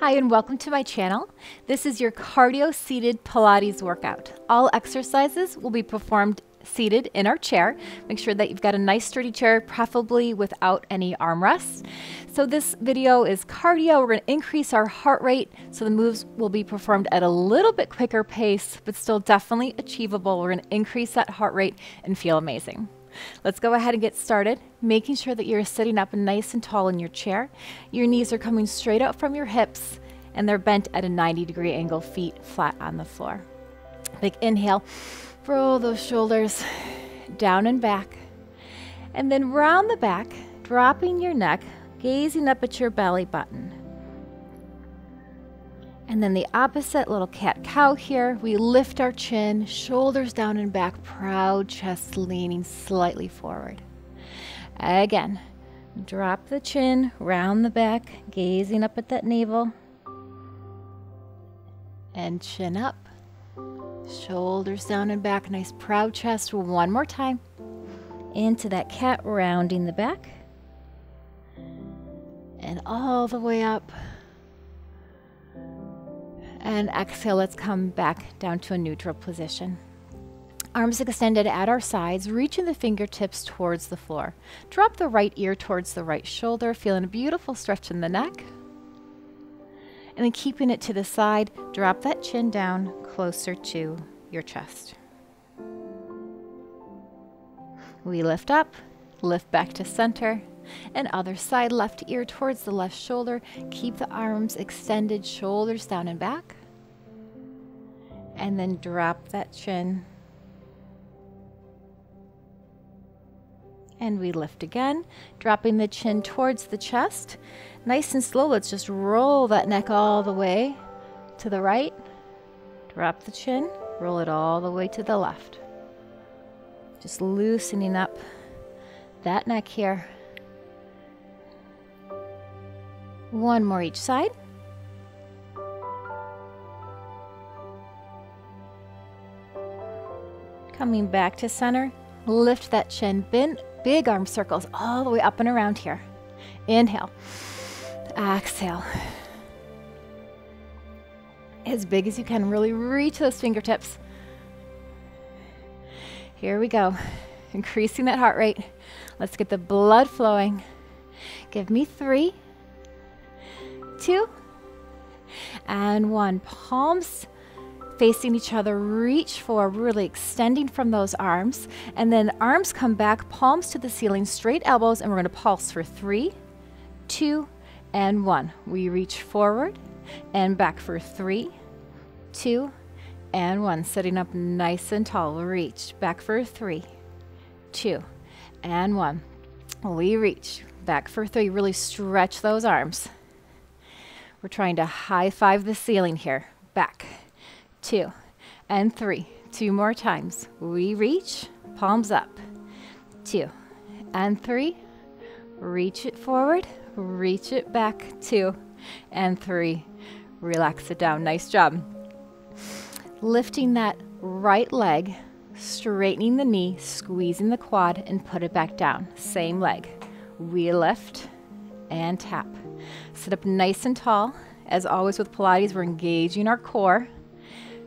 Hi and welcome to my channel. This is your cardio seated Pilates workout. All exercises will be performed seated in our chair. Make sure that you've got a nice sturdy chair, preferably without any armrests. So this video is cardio. We're going to increase our heart rate so the moves will be performed at a little bit quicker pace, but still definitely achievable. We're going to increase that heart rate and feel amazing. Let's go ahead and get started, making sure that you're sitting up nice and tall in your chair. Your knees are coming straight out from your hips and they're bent at a 90-degree angle, feet flat on the floor. Big inhale, roll those shoulders down and back. And then round the back, dropping your neck, gazing up at your belly button. And then the opposite, little cat-cow here. We lift our chin, shoulders down and back, proud chest leaning slightly forward. Again, drop the chin, round the back, gazing up at that navel. And chin up, shoulders down and back, nice proud chest. One more time. Into that cat, rounding the back. And all the way up. And exhale, let's come back down to a neutral position. Arms extended at our sides, reaching the fingertips towards the floor. Drop the right ear towards the right shoulder, feeling a beautiful stretch in the neck. And then keeping it to the side, drop that chin down closer to your chest. We lift up, lift back to center. And other side, left ear towards the left shoulder. Keep the arms extended, shoulders down and back. And then drop that chin. And we lift again, dropping the chin towards the chest. Nice and slow, let's just roll that neck all the way to the right. Drop the chin, roll it all the way to the left. Just loosening up that neck here. One more each side. Coming back to center, lift that chin, bend, big arm circles all the way up and around here. Inhale, exhale. As big as you can, really reach those fingertips. Here we go, increasing that heart rate. Let's get the blood flowing. Give me 3, 2, and 1. Palms facing each other, reach forward, really extending from those arms. And then arms come back, palms to the ceiling, straight elbows, and we're gonna pulse for 3, 2, and 1. We reach forward and back for 3, 2, and 1. Sitting up nice and tall, reach back for 3, 2, and 1. We reach back for 3, really stretch those arms. We're trying to high-five the ceiling here. Back, 2, and 3. 2 more times. We reach, palms up. 2, and 3. Reach it forward, reach it back. 2, and 3. Relax it down. Nice job. Lifting that right leg, straightening the knee, squeezing the quad, and put it back down. Same leg. We lift and tap. Sit up nice and tall. As always with Pilates, we're engaging our core.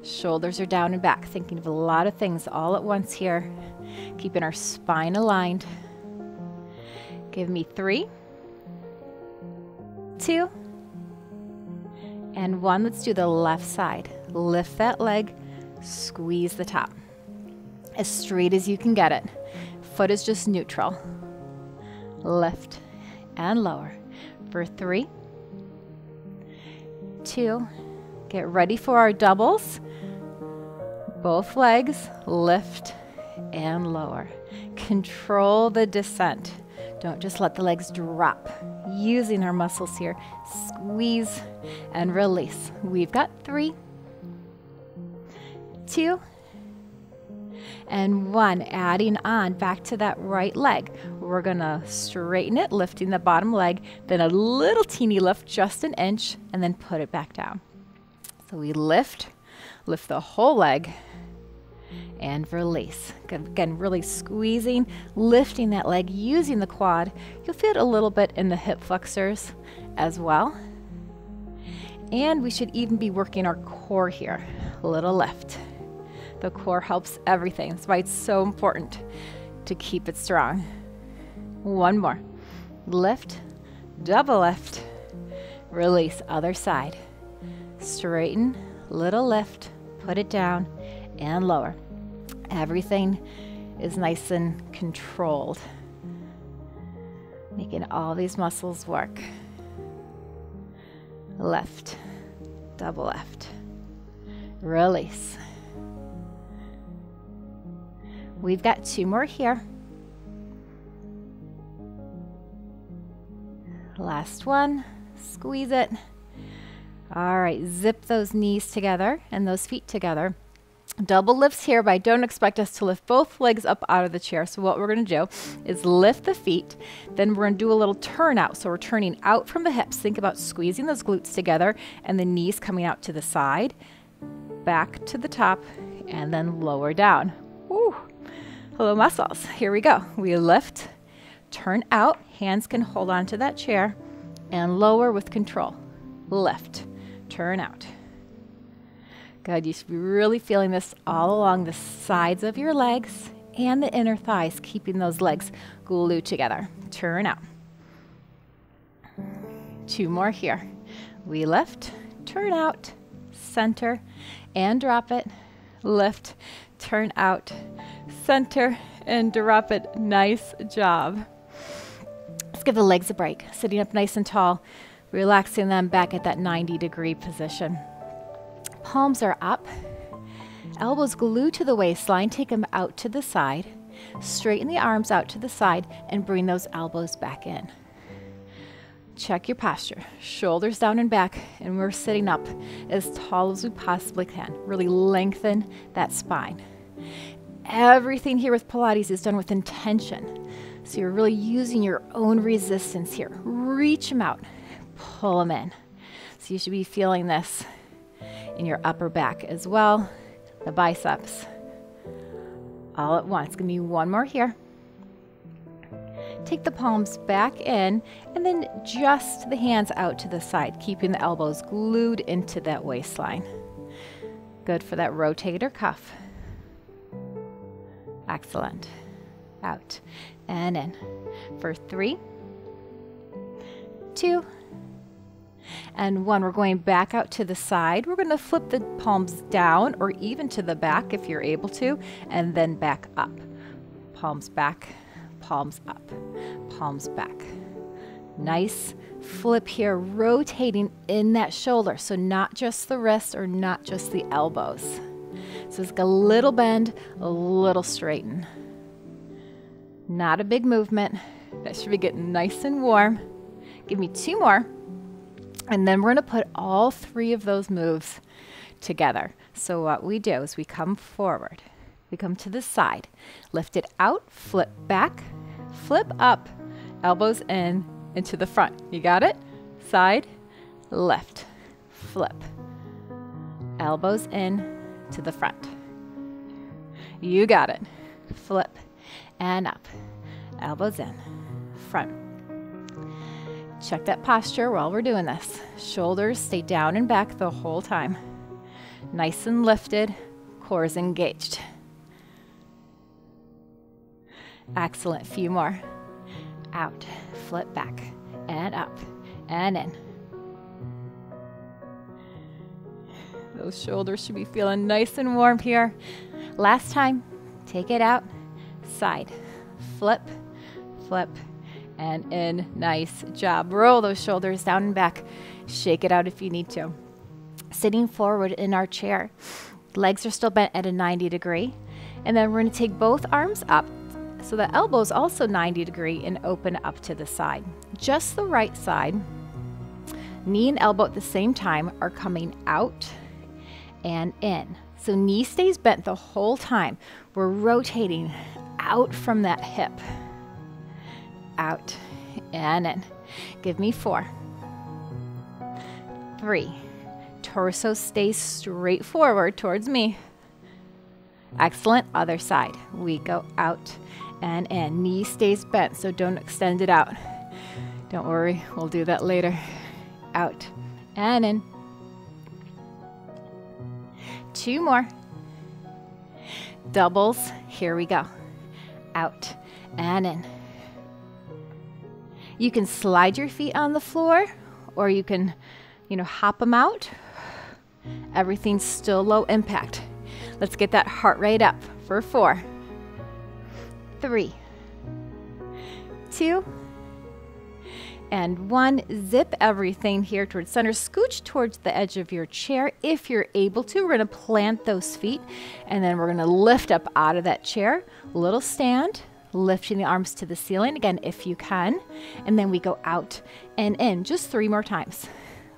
Shoulders are down and back, thinking of a lot of things all at once here. Keeping our spine aligned. Give me 3, 2, and 1. Let's do the left side. Lift that leg, squeeze the top. As straight as you can get it. Foot is just neutral. Lift and lower. For 3, 2, get ready for our doubles. Both legs, lift and lower. Control the descent. Don't just let the legs drop. Using our muscles here, squeeze and release. We've got 3, 2, and 1. Adding on back to that right leg. We're gonna straighten it, lifting the bottom leg, then a little teeny lift, just an inch, and then put it back down. So we lift the whole leg, and release. Again, really squeezing, lifting that leg, using the quad. You'll feel it a little bit in the hip flexors as well. And we should even be working our core here, a little lift. The core helps everything. That's why it's so important to keep it strong. One more. Lift, double lift, release, other side. Straighten, little lift, put it down, and lower. Everything is nice and controlled. Making all these muscles work. Lift, double lift, release. We've got two more here. Last one, squeeze it. All right, zip those knees together and those feet together. Double lifts here, but I don't expect us to lift both legs up out of the chair. So what we're going to do is lift the feet, then we're going to do a little turn out. So we're turning out from the hips. Think about squeezing those glutes together and the knees coming out to the side, back to the top, and then lower down. Woo. Hello muscles, here we go. We lift, turn out, hands can hold onto that chair, and lower with control. Lift, turn out. Good, you should be really feeling this all along the sides of your legs and the inner thighs, keeping those legs glued together. Turn out. Two more here. We lift, turn out, center, and drop it. Lift, turn out, center, and drop it. Nice job. Let's give the legs a break. Sitting up nice and tall, relaxing them back at that 90-degree position. Palms are up, elbows glued to the waistline, take them out to the side, straighten the arms out to the side, and bring those elbows back in. Check your posture, shoulders down and back, and we're sitting up as tall as we possibly can. Really lengthen that spine. Everything here with Pilates is done with intention, so you're really using your own resistance here. Reach them out, pull them in. So you should be feeling this in your upper back as well, the biceps, all at once. Gonna be one more here. Take the palms back in, and then just the hands out to the side, keeping the elbows glued into that waistline. Good for that rotator cuff. Excellent. Out and in for 3, 2, and 1. We're going back out to the side. We're going to flip the palms down or even to the back if you're able to, and then back up. Palms back, palms up, palms back. Nice flip here, rotating in that shoulder. So not just the wrist or not just the elbows. So it's like a little bend, a little straighten. Not a big movement. That should be getting nice and warm. Give me two more. And then we're going to put all three of those moves together. So what we do is we come forward, we come to the side, lift it out, flip back, flip up, elbows in, into the front. You got it? Side, lift, flip, elbows in to the front. You got it. Flip and up, elbows in, front. Check that posture while we're doing this. Shoulders stay down and back the whole time. Nice and lifted, core is engaged. Excellent, few more. Out, flip back, and up, and in. Those shoulders should be feeling nice and warm here. Last time, take it out, side, flip, flip, and in. Nice job. Roll those shoulders down and back. Shake it out if you need to. Sitting forward in our chair. Legs are still bent at a 90-degree. And then we're going to take both arms up. So the elbows also 90-degree and open up to the side. Just the right side. Knee and elbow at the same time are coming out and in. So knee stays bent the whole time. We're rotating out from that hip. Out and in. Give me 4, 3. Torso stays straight forward towards me. Excellent. Other side. We go out and in. Knee stays bent, so don't extend it out. Don't worry, we'll do that later. Out and in. Two more. Doubles. Here we go. Out and in. You can slide your feet on the floor, or you can, hop them out. Everything's still low impact. Let's get that heart rate up for 4, 3, 2, and 1. Zip everything here towards center. Scooch towards the edge of your chair if you're able to. We're gonna plant those feet, and then we're gonna lift up out of that chair. Little stand, lifting the arms to the ceiling, again, if you can. And then we go out and in. Just 3 more times.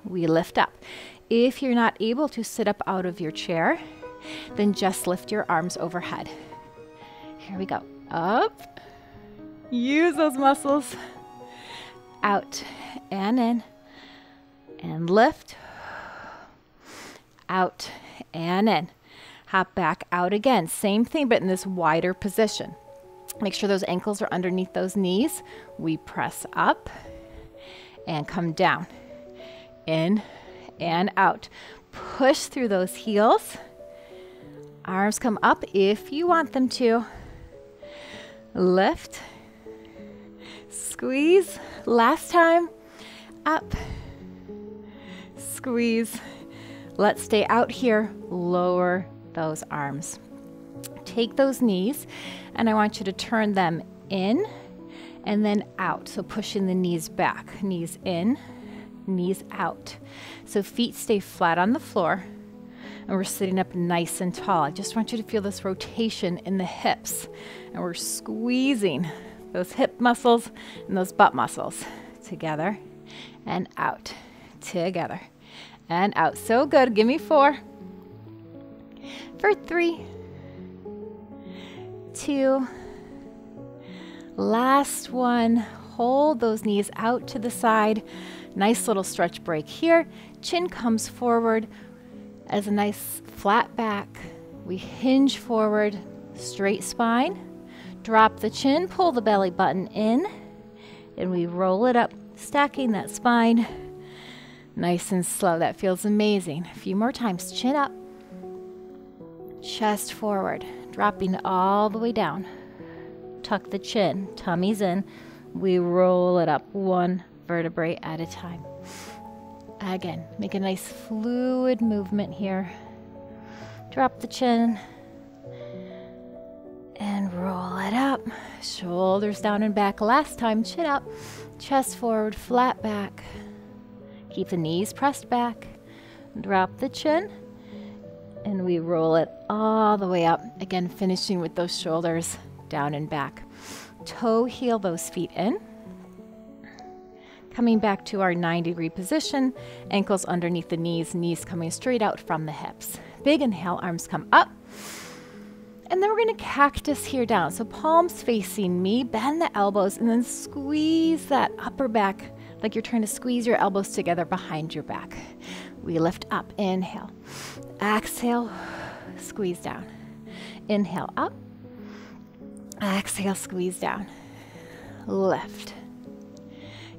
We lift up. If you're not able to sit up out of your chair, then just lift your arms overhead. Here we go. Up. Use those muscles. Out and in. And lift. Out and in. Hop back out again. Same thing, but in this wider position. Make sure those ankles are underneath those knees. We press up and come down. In and out. Push through those heels. Arms come up if you want them to. Lift. Squeeze. Last time. Up. Squeeze. Let's stay out here. Lower those arms. Take those knees, and I want you to turn them in and then out. So pushing the knees back. Knees in, knees out. So feet stay flat on the floor, and we're sitting up nice and tall. I just want you to feel this rotation in the hips, and we're squeezing those hip muscles and those butt muscles together and out, together and out. So good. Give me 4 for 3, 2, last one. Hold those knees out to the side. Nice little stretch break here. Chin comes forward as a nice flat back. We hinge forward, straight spine. Drop the chin, pull the belly button in, and we roll it up, stacking that spine nice and slow. That feels amazing. A few more times. Chin up, chest forward, dropping all the way down. Tuck the chin, tummy's in. We roll it up 1 vertebrae at a time. Again, make a nice fluid movement here. Drop the chin and roll it up. Shoulders down and back. Last time, chin up, chest forward, flat back. Keep the knees pressed back. Drop the chin and we roll it all the way up. Again, finishing with those shoulders down and back. Toe heel those feet in. Coming back to our 9-degree position, ankles underneath the knees, knees coming straight out from the hips. Big inhale, arms come up. And then we're gonna cactus here down. So palms facing me, bend the elbows, and then squeeze that upper back like you're trying to squeeze your elbows together behind your back. We lift up, inhale. Exhale, squeeze down. Inhale up, exhale, squeeze down. Lift.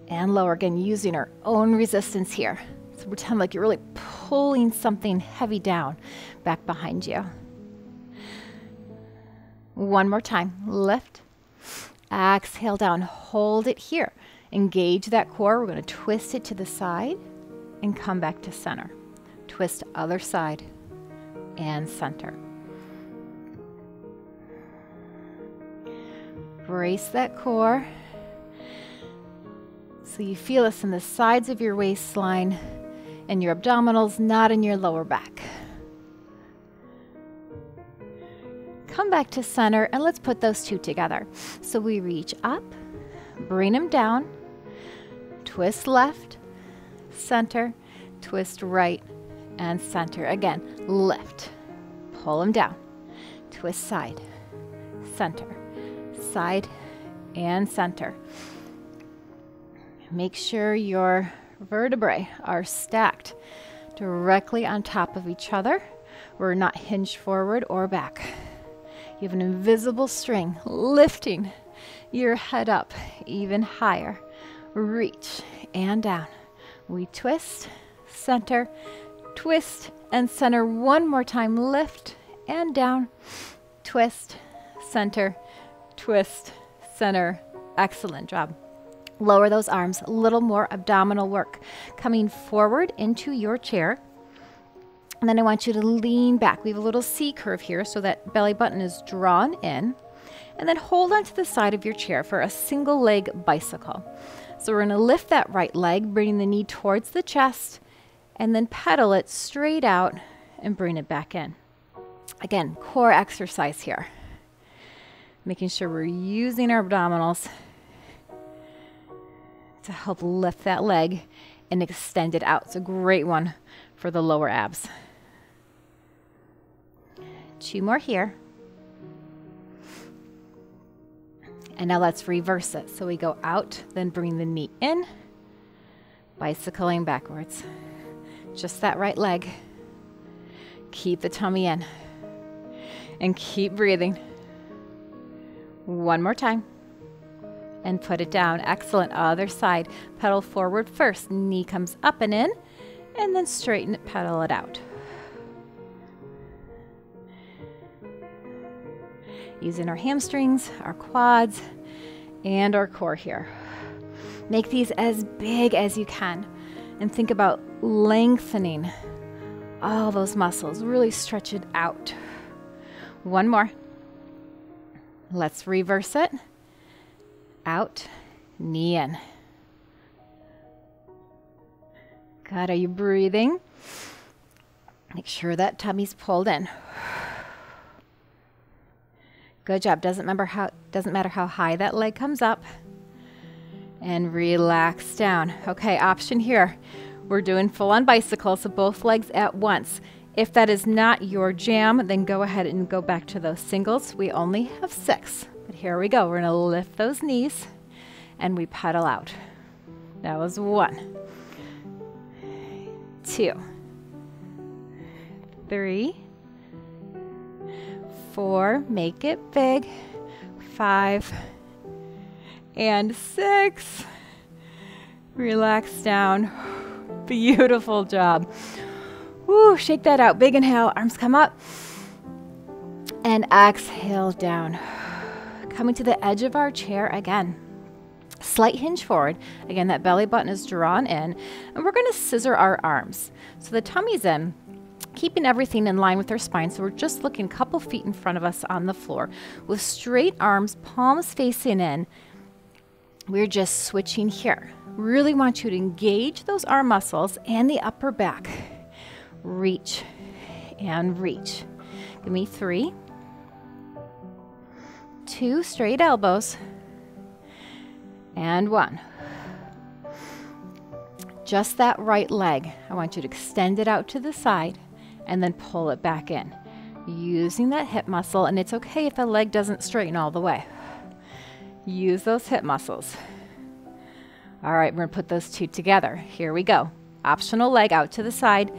And lower, again, using our own resistance here. So pretend like you're really pulling something heavy down back behind you. 1 more time. Lift. Exhale down. Hold it here. Engage that core. We're going to twist it to the side and come back to center. Twist other side and center. Brace that core. So you feel this in the sides of your waistline and your abdominals, not in your lower back. Come back to center, and let's put those two together. So we reach up, bring them down, twist left, center, twist right, and center. Again, lift, pull them down, twist side, center, side, and center. Make sure your vertebrae are stacked directly on top of each other. We're not hinged forward or back. You have an invisible string lifting your head up even higher. Reach and down. We twist, center, twist, and center one more time. Lift and down, twist, center, twist, center. Excellent job. Lower those arms, a little more abdominal work. Coming forward into your chair. And then I want you to lean back. We have a little C curve here so that belly button is drawn in. And then hold onto the side of your chair for a single leg bicycle. So we're gonna lift that right leg, bringing the knee towards the chest, and then pedal it straight out and bring it back in. Again, core exercise here. Making sure we're using our abdominals to help lift that leg and extend it out. It's a great one for the lower abs. 2 more here. And now let's reverse it. So we go out, then bring the knee in, bicycling backwards. Just that right leg. Keep the tummy in and keep breathing. 1 more time and put it down. Excellent, other side. Pedal forward first, knee comes up and in, and then straighten it, pedal it out. Using our hamstrings, our quads, and our core here. Make these as big as you can and think about lengthening all those muscles. Really stretch it out. 1 more. Let's reverse it. Out, knee in. Good, are you breathing? Make sure that tummy's pulled in. Good job. Doesn't matter how high that leg comes up. And relax down. Okay, option here. We're doing full-on bicycle, so both legs at once. If that is not your jam, then go ahead and go back to those singles. We only have 6, but here we go. We're gonna lift those knees and we pedal out. That was 1, 2, 3, 4, make it big, 5, and 6. Relax down. Beautiful job. Woo, shake that out. Big inhale, arms come up, and exhale down. Coming to the edge of our chair again. Slight hinge forward. Again, that belly button is drawn in, and we're gonna scissor our arms. So the tummy's in, keeping everything in line with our spine. So we're just looking a couple feet in front of us on the floor with straight arms, palms facing in. We're just switching here. Really want you to engage those arm muscles and the upper back. Reach and reach. Give me 3, 2 straight elbows, and 1. Just that right leg. I want you to extend it out to the side and then pull it back in, using that hip muscle. And it's okay if the leg doesn't straighten all the way. Use those hip muscles. All right, we're gonna put those 2 together. Here we go. Optional leg out to the side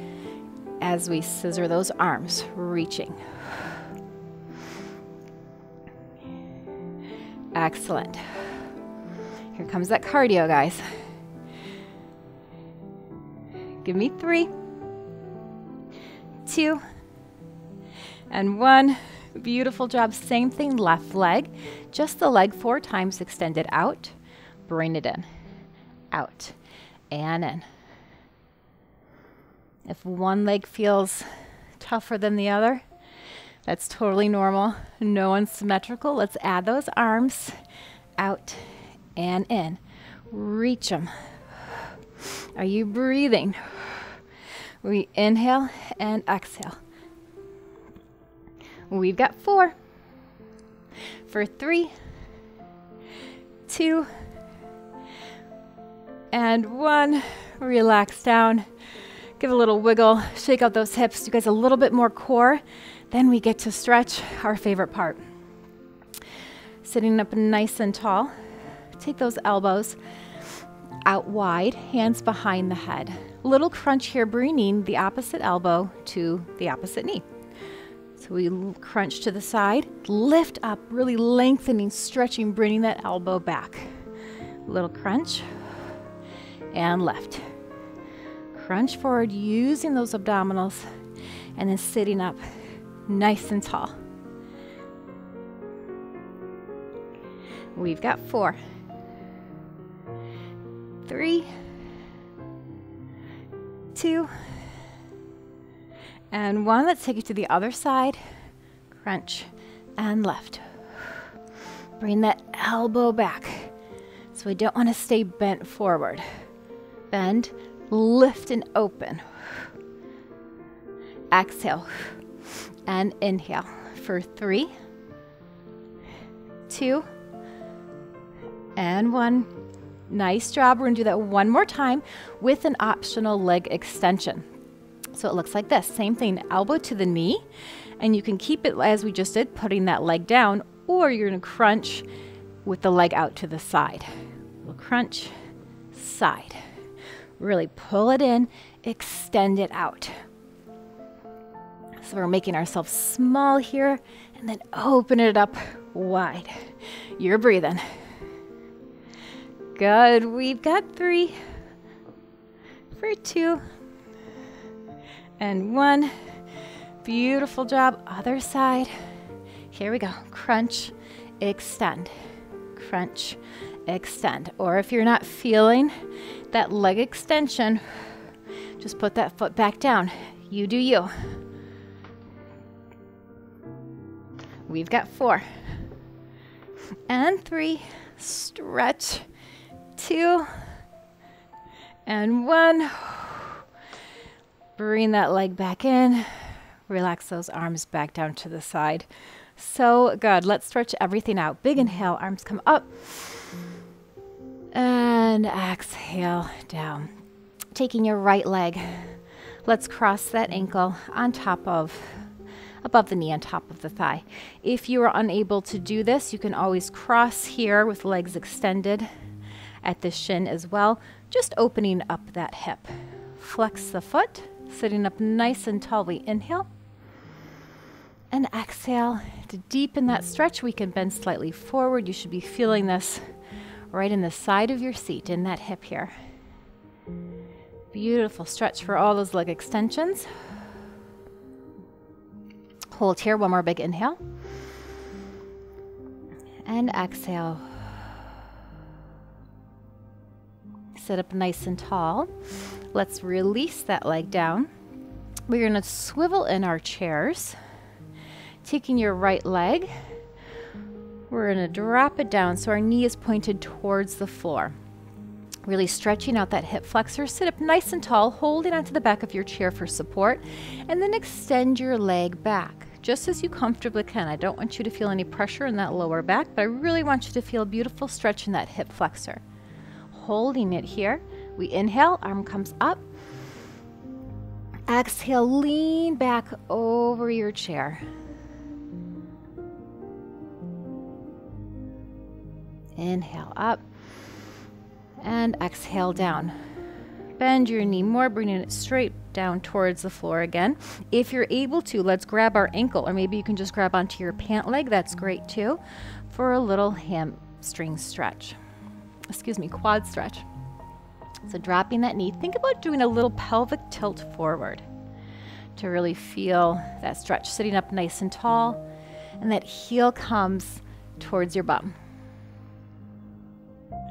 as we scissor those arms, reaching. Excellent. Here comes that cardio, guys. Give me 3, 2, and 1. Beautiful job. Same thing, left leg. Just the leg 4 times, extend it out, bring it in, out, and in. If one leg feels tougher than the other, that's totally normal. No unsymmetrical. Let's add those arms, out and in. Reach them. Are you breathing? We inhale and exhale. We've got 4. For 3, 2, and 1. Relax down. Give a little wiggle. Shake out those hips. You guys, a little bit more core. Then we get to stretch, our favorite part. Sitting up nice and tall. Take those elbows out wide, hands behind the head. Little crunch here, bringing the opposite elbow to the opposite knee. So we crunch to the side, lift up, really lengthening, stretching, bringing that elbow back. Little crunch and lift. Crunch forward, using those abdominals and then sitting up nice and tall. We've got 4, 3, 2, and 1. Let's take it to the other side. Crunch and left. Bring that elbow back. So we don't want to stay bent forward. Bend, lift and open. Exhale and inhale for 3, 2, and 1. Nice job. We're going to do that one more time with an optional leg extension. So it looks like this. Same thing, elbow to the knee, and you can keep it as we just did, putting that leg down, or you're going to crunch with the leg out to the side. We'll crunch, side. Really pull it in, extend it out. So we're making ourselves small here, and then open it up wide. You're breathing. Good. We've got 3 for 2 and 1. Beautiful job. Other side. Here we go. Crunch, extend. Crunch, extend. Or if you're not feeling that leg extension, just put that foot back down. You do you. We've got 4 and 3. Stretch. 2 and 1. Bring that leg back in. Relax those arms back down to the side. So good. Let's stretch everything out. Big inhale, arms come up. And exhale down. Taking your right leg. Let's cross that ankle on top of, above the knee, on top of the thigh. If you are unable to do this, you can always cross here with legs extended at the shin as well, just opening up that hip. Flex the foot, sitting up nice and tall. We inhale and exhale. To deepen that stretch, we can bend slightly forward. You should be feeling this right in the side of your seat, in that hip here. Beautiful stretch for all those leg extensions. Hold here, one more big inhale. And exhale. Sit up nice and tall. Let's release that leg down. We're going to swivel in our chairs. Taking your right leg, we're going to drop it down so our knee is pointed towards the floor. Really stretching out that hip flexor. Sit up nice and tall, holding onto the back of your chair for support, and then extend your leg back just as you comfortably can. I don't want you to feel any pressure in that lower back, but I really want you to feel a beautiful stretch in that hip flexor. Holding it here. We inhale, arm comes up. Exhale, lean back over your chair. Inhale up and exhale down. Bend your knee more, bringing it straight down towards the floor again. If you're able to, let's grab our ankle, or maybe you can just grab onto your pant leg. That's great too, for a little hamstring stretch. Excuse me, quad stretch. So dropping that knee, think about doing a little pelvic tilt forward to really feel that stretch. Sitting up nice and tall, and that heel comes towards your bum.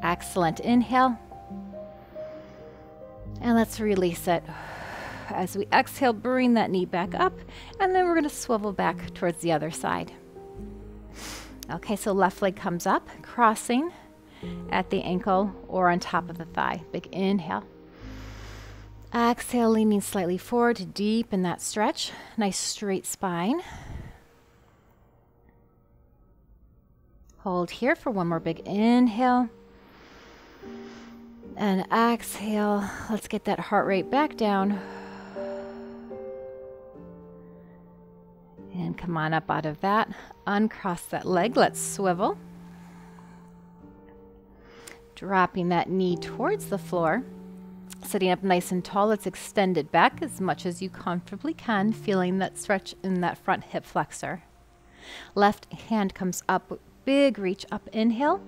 Excellent. Inhale. And let's release it. As we exhale, bring that knee back up, and then we're going to swivel back towards the other side. Okay, so left leg comes up, crossing at the ankle or on top of the thigh. Big inhale. Exhale, leaning slightly forward to deepen that stretch. Nice straight spine. Hold here for one more big inhale. And exhale. Let's get that heart rate back down. And come on up out of that. Uncross that leg. Let's swivel. Dropping that knee towards the floor, sitting up nice and tall. Let's extend it back as much as you comfortably can, feeling that stretch in that front hip flexor. Left hand comes up, big reach up, inhale,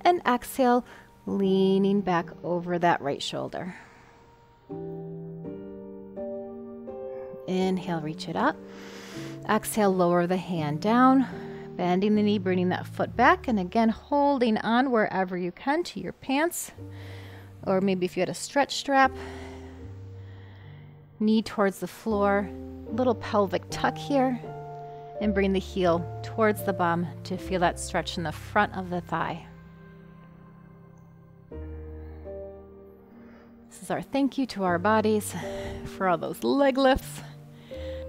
and exhale, leaning back over that right shoulder. Inhale, reach it up. Exhale, lower the hand down, bending the knee, bringing that foot back, and again holding on wherever you can to your pants, or maybe if you had a stretch strap. Knee towards the floor, little pelvic tuck here, and bring the heel towards the bum to feel that stretch in the front of the thigh. This is our thank you to our bodies for all those leg lifts.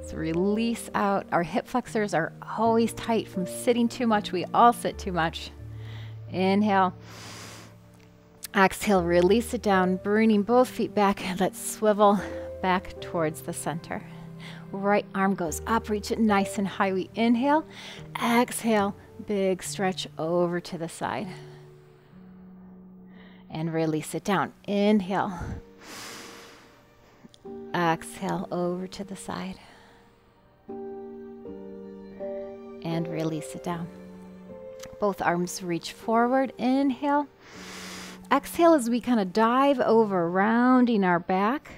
So release out. Our hip flexors are always tight from sitting too much. We all sit too much. Inhale. Exhale, release it down, bringing both feet back. Let's swivel back towards the center. Right arm goes up, reach it nice and high. We inhale, exhale, big stretch over to the side. And release it down. Inhale. Exhale, over to the side. And release it down. Both arms reach forward. Inhale. Exhale as we kind of dive over, rounding our back.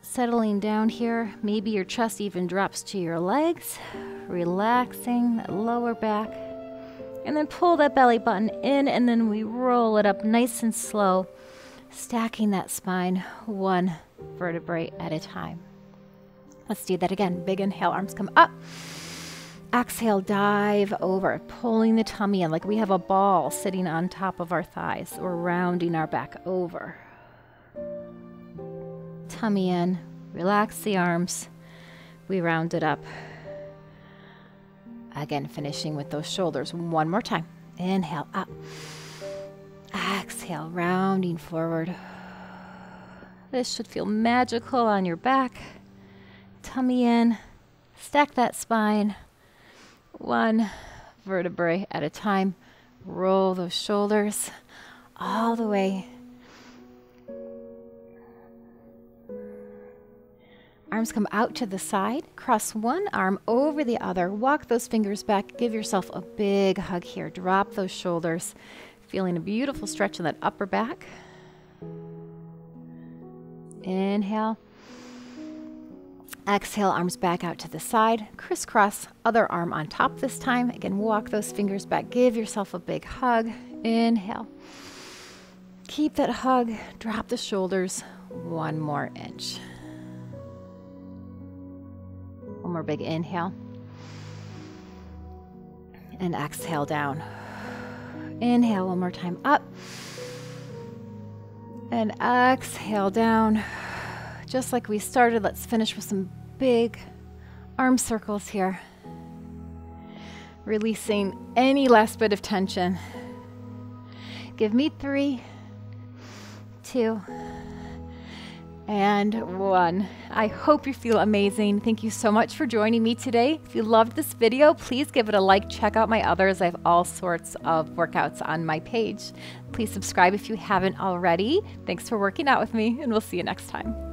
Settling down here. Maybe your chest even drops to your legs. Relaxing that lower back. And then pull that belly button in, and then we roll it up nice and slow, stacking that spine one vertebrae at a time. Let's do that again. Big inhale, arms come up. Exhale, dive over, pulling the tummy in like we have a ball sitting on top of our thighs. We're rounding our back over. Tummy in, relax the arms. We round it up. Again, finishing with those shoulders. One more time. Inhale, up. Exhale, rounding forward. This should feel magical on your back. Tummy in. Stack that spine. One vertebrae at a time. Roll those shoulders all the way. Arms come out to the side, cross one arm over the other, walk those fingers back, give yourself a big hug here, drop those shoulders, feeling a beautiful stretch in that upper back. Inhale. Exhale, arms back out to the side, crisscross, other arm on top this time. Again, walk those fingers back, give yourself a big hug. Inhale. Keep that hug, drop the shoulders, one more inch. One more big inhale. And exhale down. Inhale one more time up. And exhale down. Just like we started, let's finish with some big arm circles here. Releasing any last bit of tension. Give me 3, 2, and 1. I hope you feel amazing. Thank you so much for joining me today. If you loved this video, please give it a like. Check out my others. I have all sorts of workouts on my page. Please subscribe if you haven't already. Thanks for working out with me, and we'll see you next time.